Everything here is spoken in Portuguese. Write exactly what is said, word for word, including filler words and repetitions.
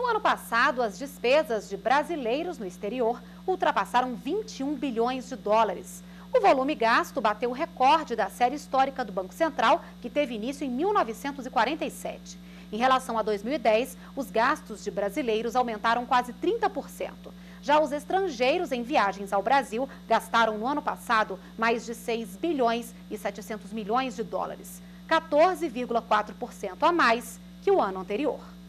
No ano passado, as despesas de brasileiros no exterior ultrapassaram vinte e um bilhões de dólares. O volume gasto bateu o recorde da série histórica do Banco Central, que teve início em mil novecentos e quarenta e sete. Em relação a dois mil e dez, os gastos de brasileiros aumentaram quase trinta por cento. Já os estrangeiros em viagens ao Brasil gastaram no ano passado mais de seis bilhões e setecentos milhões de dólares, quatorze vírgula quatro por cento a mais que o ano anterior.